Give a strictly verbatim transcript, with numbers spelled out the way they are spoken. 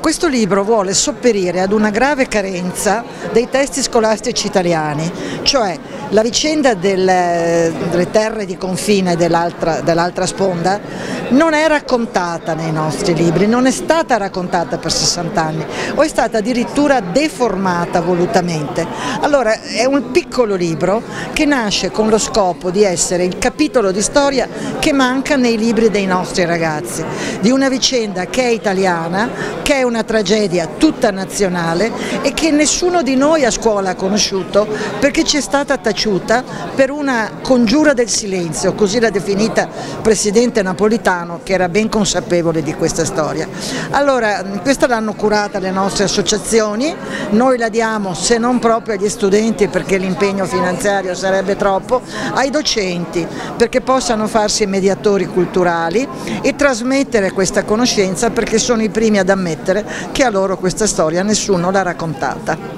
Questo libro vuole sopperire ad una grave carenza dei testi scolastici italiani, cioè la vicenda del, delle terre di confine dell'altra dell'altra sponda non è raccontata nei nostri libri, non è stata raccontata per sessanta anni o è stata addirittura deformata volutamente. Allora è un piccolo libro che nasce con lo scopo di essere il capitolo di storia che manca nei libri dei nostri ragazzi, di una vicenda che è italiana, che è una tragedia tutta nazionale e che nessuno di noi a scuola ha conosciuto perché ci è stata taciuta per una congiura del silenzio, così l'ha definita il presidente Napolitano, che era ben consapevole di questa storia. Allora, questa l'hanno curata le nostre associazioni, noi la diamo se non proprio agli studenti perché l'impegno finanziario sarebbe troppo, ai docenti perché possano farsi mediatori culturali e trasmettere questa conoscenza perché sono i primi ad ammettere che a loro questa storia nessuno l'ha raccontata.